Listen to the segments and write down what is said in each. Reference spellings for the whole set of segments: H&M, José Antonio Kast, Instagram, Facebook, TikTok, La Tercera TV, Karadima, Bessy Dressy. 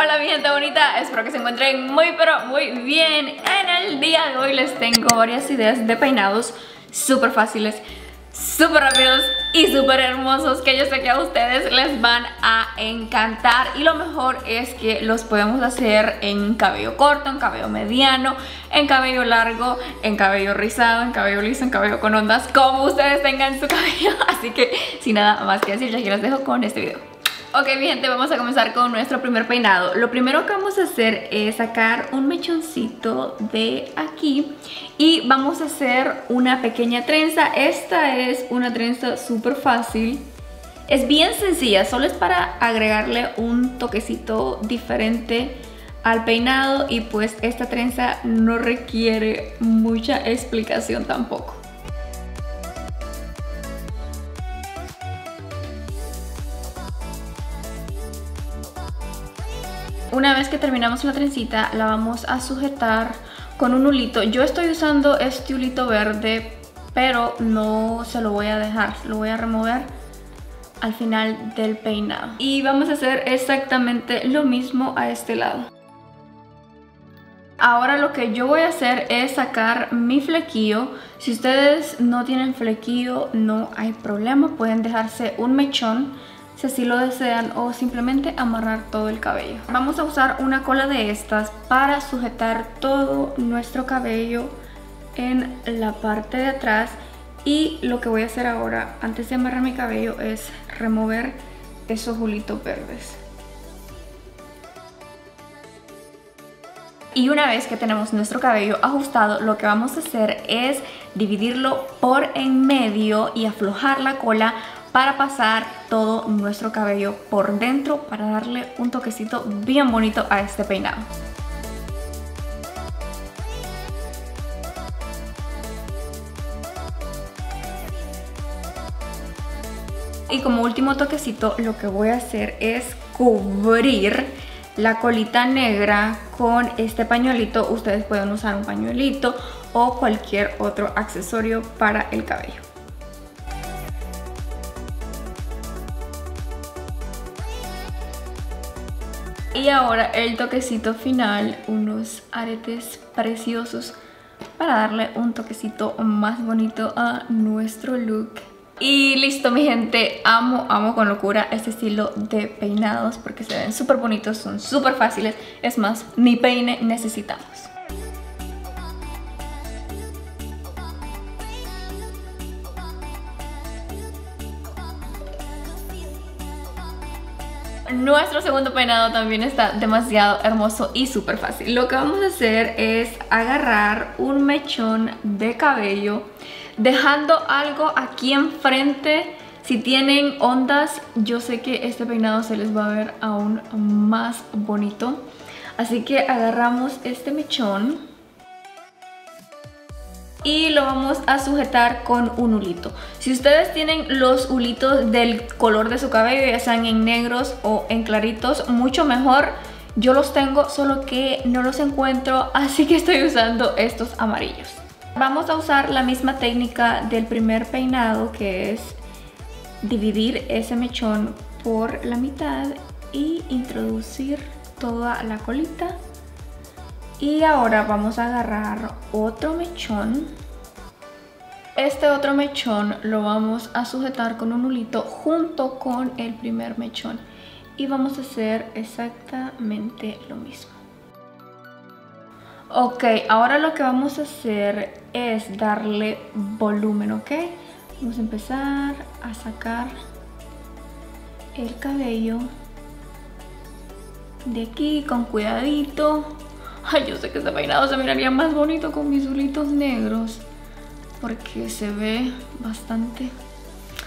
Hola mi gente bonita, espero que se encuentren muy pero muy bien. En el día de hoy les tengo varias ideas de peinados súper fáciles, súper rápidos y súper hermosos que yo sé que a ustedes les van a encantar. Y lo mejor es que los podemos hacer en cabello corto, en cabello mediano, en cabello largo, en cabello rizado, en cabello liso, en cabello con ondas, como ustedes tengan su cabello. Así que sin nada más que decir, ya que los dejo con este video. Ok mi gente, vamos a comenzar con nuestro primer peinado. Lo primero que vamos a hacer es sacar un mechoncito de aquí y vamos a hacer una pequeña trenza. Esta es una trenza súper fácil, es bien sencilla, solo es para agregarle un toquecito diferente al peinado y pues esta trenza no requiere mucha explicación tampoco. Una vez que terminamos la trencita, la vamos a sujetar con un hulito. Yo estoy usando este hulito verde, pero no se lo voy a dejar, lo voy a remover al final del peinado. Y vamos a hacer exactamente lo mismo a este lado. Ahora lo que yo voy a hacer es sacar mi flequillo. Si ustedes no tienen flequillo, no hay problema, pueden dejarse un mechón si así lo desean o simplemente amarrar todo el cabello. Vamos a usar una cola de estas para sujetar todo nuestro cabello en la parte de atrás. Y lo que voy a hacer ahora, antes de amarrar mi cabello, es remover esos hulitos verdes. Y una vez que tenemos nuestro cabello ajustado, lo que vamos a hacer es dividirlo por en medio y aflojar la cola para pasar todo nuestro cabello por dentro para darle un toquecito bien bonito a este peinado. Y como último toquecito, lo que voy a hacer es cubrir la colita negra con este pañuelito. Ustedes pueden usar un pañuelito o cualquier otro accesorio para el cabello. Y ahora el toquecito final, unos aretes preciosos para darle un toquecito más bonito a nuestro look. Y listo mi gente, amo con locura este estilo de peinados porque se ven súper bonitos, son súper fáciles, es más, ni peine necesitamos. Nuestro segundo peinado también está demasiado hermoso y súper fácil. Lo que vamos a hacer es agarrar un mechón de cabello, dejando algo aquí enfrente. Si tienen ondas, yo sé que este peinado se les va a ver aún más bonito. Así que agarramos este mechón y lo vamos a sujetar con un hulito. Si ustedes tienen los hulitos del color de su cabello, ya sean en negros o en claritos, mucho mejor. Yo los tengo, solo que no los encuentro, así que estoy usando estos amarillos. Vamos a usar la misma técnica del primer peinado, que es dividir ese mechón por la mitad y introducir toda la colita. Y ahora vamos a agarrar otro mechón. Este otro mechón lo vamos a sujetar con un hulito junto con el primer mechón. Y vamos a hacer exactamente lo mismo. Ok, ahora lo que vamos a hacer es darle volumen, ¿ok? Vamos a empezar a sacar el cabello de aquí con cuidadito. Ay, yo sé que este peinado se miraría más bonito con mis hulitos negros, porque se ve bastante...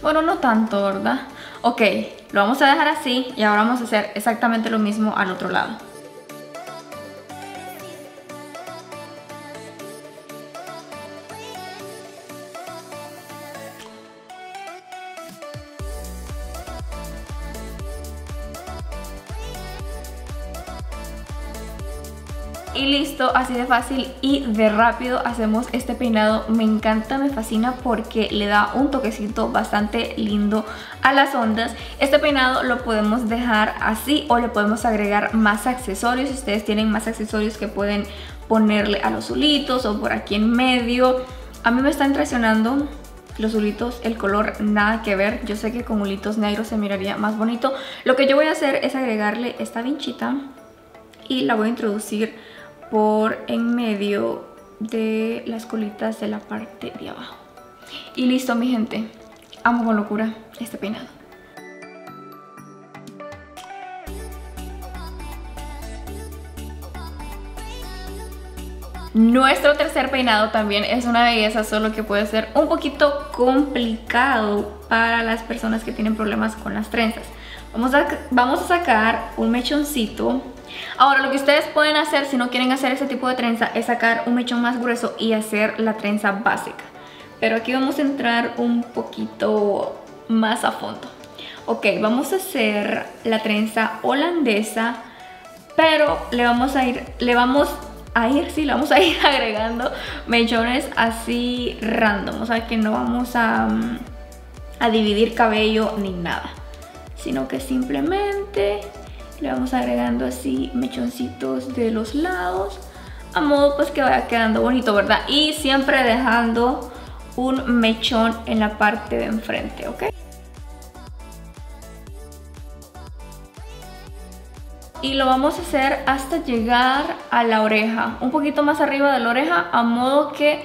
bueno, no tanto, ¿verdad? Ok, lo vamos a dejar así y ahora vamos a hacer exactamente lo mismo al otro lado. y listo, así de fácil y de rápido hacemos este peinado. Me encanta, me fascina porque le da un toquecito bastante lindo a las ondas. Este peinado lo podemos dejar así o le podemos agregar más accesorios. Si ustedes tienen más accesorios que pueden ponerle a los hulitos o por aquí en medio. A mí me están traicionando los hulitos, el color nada que ver. Yo sé que con hulitos negros se miraría más bonito. Lo que yo voy a hacer es agregarle esta vinchita y la voy a introducir por en medio de las colitas de la parte de abajo. Y listo, mi gente. Amo con locura este peinado. Nuestro tercer peinado también es una belleza, solo que puede ser un poquito complicado para las personas que tienen problemas con las trenzas. Vamos a sacar un mechoncito. Ahora, lo que ustedes pueden hacer si no quieren hacer este tipo de trenza es sacar un mechón más grueso y hacer la trenza básica. Pero aquí vamos a entrar un poquito más a fondo. Ok, vamos a hacer la trenza holandesa, pero le vamos a ir agregando mechones así random, o sea que no vamos a dividir cabello ni nada, sino que simplemente le vamos agregando así mechoncitos de los lados, a modo pues que vaya quedando bonito, ¿verdad? Y siempre dejando un mechón en la parte de enfrente, ¿ok? Y lo vamos a hacer hasta llegar a la oreja, un poquito más arriba de la oreja, a modo que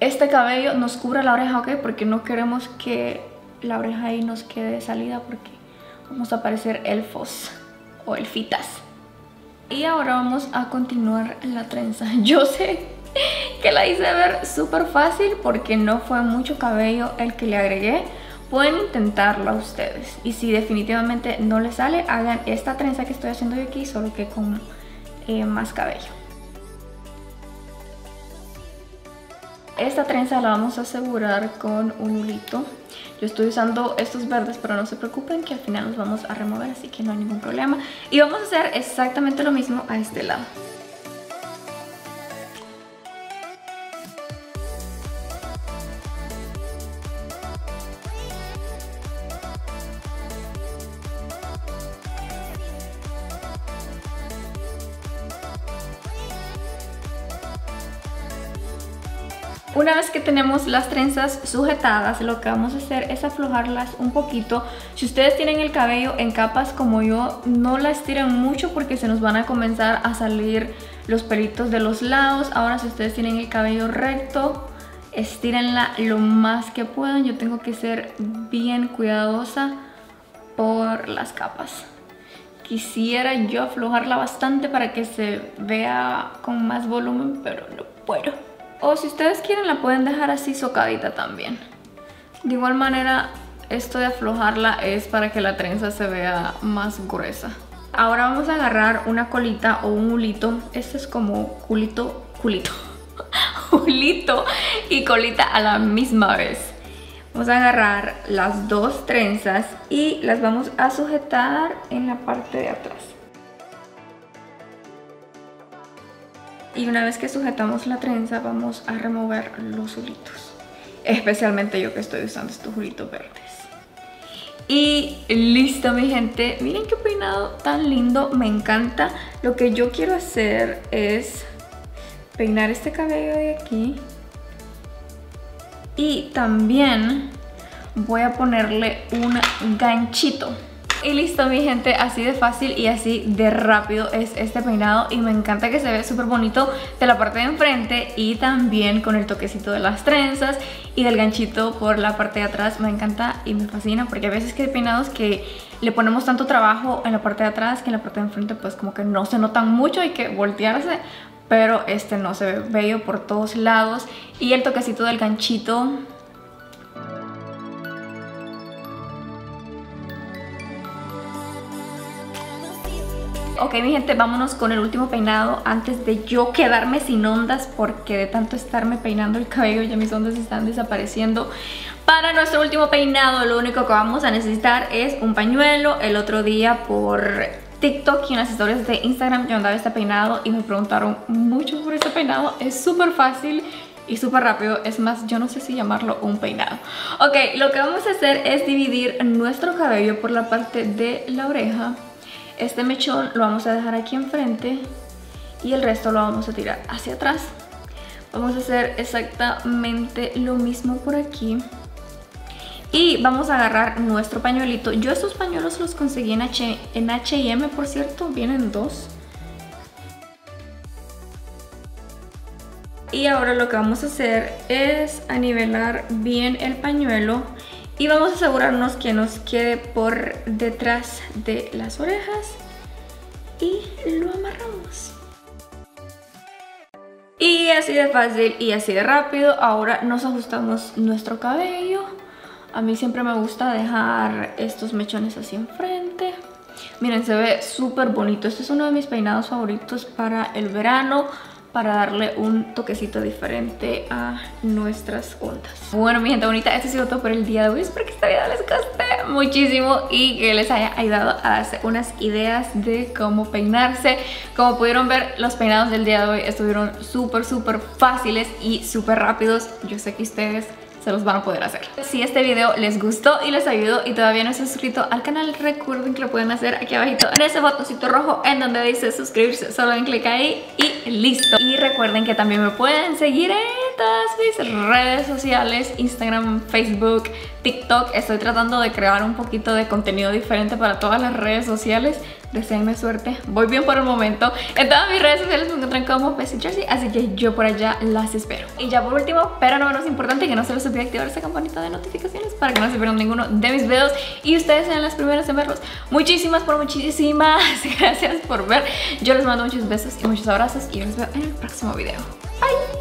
este cabello nos cubra la oreja, ¿ok? Porque no queremos que la oreja ahí nos quede salida porque vamos a parecer elfos o elfitas. Y ahora vamos a continuar la trenza. Yo sé que la hice ver súper fácil porque no fue mucho cabello el que le agregué. Pueden intentarla ustedes y si definitivamente no les sale, hagan esta trenza que estoy haciendo yo aquí, solo que con más cabello. Esta trenza la vamos a asegurar con un hilito. Yo estoy usando estos verdes, pero no se preocupen que al final los vamos a remover, así que no hay ningún problema. Y vamos a hacer exactamente lo mismo a este lado. Una vez que tenemos las trenzas sujetadas, lo que vamos a hacer es aflojarlas un poquito. Si ustedes tienen el cabello en capas como yo, no la estiren mucho porque se nos van a comenzar a salir los pelitos de los lados. Ahora, si ustedes tienen el cabello recto, estírenla lo más que puedan. Yo tengo que ser bien cuidadosa por las capas. Quisiera yo aflojarla bastante para que se vea con más volumen, pero no puedo. O si ustedes quieren la pueden dejar así socadita también. De igual manera, esto de aflojarla es para que la trenza se vea más gruesa. Ahora vamos a agarrar una colita o un hulito. Este es como hulito y colita a la misma vez. Vamos a agarrar las dos trenzas y las vamos a sujetar en la parte de atrás. Y una vez que sujetamos la trenza, vamos a remover los hulitos. Especialmente yo que estoy usando estos hulitos verdes. Y listo, mi gente. Miren qué peinado tan lindo. Me encanta. Lo que yo quiero hacer es peinar este cabello de aquí. Y también voy a ponerle un ganchito. Y listo, mi gente, así de fácil y así de rápido es este peinado y me encanta que se ve súper bonito de la parte de enfrente y también con el toquecito de las trenzas y del ganchito por la parte de atrás. Me encanta y me fascina porque a veces que hay peinados que le ponemos tanto trabajo en la parte de atrás que en la parte de enfrente pues como que no se notan mucho, hay que voltearse, pero este no, se ve bello por todos lados y el toquecito del ganchito. Ok, mi gente, vámonos con el último peinado antes de yo quedarme sin ondas porque de tanto estarme peinando el cabello ya mis ondas están desapareciendo. Para nuestro último peinado lo único que vamos a necesitar es un pañuelo. El otro día por TikTok y en las historias de Instagram yo andaba este peinado y me preguntaron mucho por este peinado. Es súper fácil y súper rápido, es más, yo no sé si llamarlo un peinado. Ok, lo que vamos a hacer es dividir nuestro cabello por la parte de la oreja. Este mechón lo vamos a dejar aquí enfrente y el resto lo vamos a tirar hacia atrás. Vamos a hacer exactamente lo mismo por aquí. Y vamos a agarrar nuestro pañuelito. Yo estos pañuelos los conseguí en H&M, por cierto, vienen dos. Y ahora lo que vamos a hacer es a nivelar bien el pañuelo y vamos a asegurarnos que nos quede por detrás de las orejas y lo amarramos. Y así de fácil y así de rápido. Ahora nos ajustamos nuestro cabello. A mí siempre me gusta dejar estos mechones así enfrente. Miren, se ve súper bonito. Este es uno de mis peinados favoritos para el verano, para darle un toquecito diferente a nuestras ondas. Bueno, mi gente bonita, esto ha sido todo por el día de hoy. Espero que este video les guste muchísimo y que les haya ayudado a darse unas ideas de cómo peinarse. Como pudieron ver, los peinados del día de hoy estuvieron súper fáciles y súper rápidos. Yo sé que ustedes se los van a poder hacer. Si este video les gustó y les ayudó y todavía no se han suscrito al canal, recuerden que lo pueden hacer aquí abajito en ese botoncito rojo en donde dice suscribirse. Solo den clic ahí y listo. Y recuerden que también me pueden seguir en todas mis redes sociales: Instagram, Facebook, TikTok. Estoy tratando de crear un poquito de contenido diferente para todas las redes sociales. Deseenme suerte, voy bien por el momento. En todas mis redes sociales me encuentran como Bessy Dressy, así que yo por allá las espero. Y ya por último, pero no menos importante, que no se les olvide activar esa campanita de notificaciones para que no se pierdan ninguno de mis videos y ustedes sean las primeras en verlos. Muchísimas gracias por ver. Yo les mando muchos besos y muchos abrazos y yo les veo en el próximo video. Bye.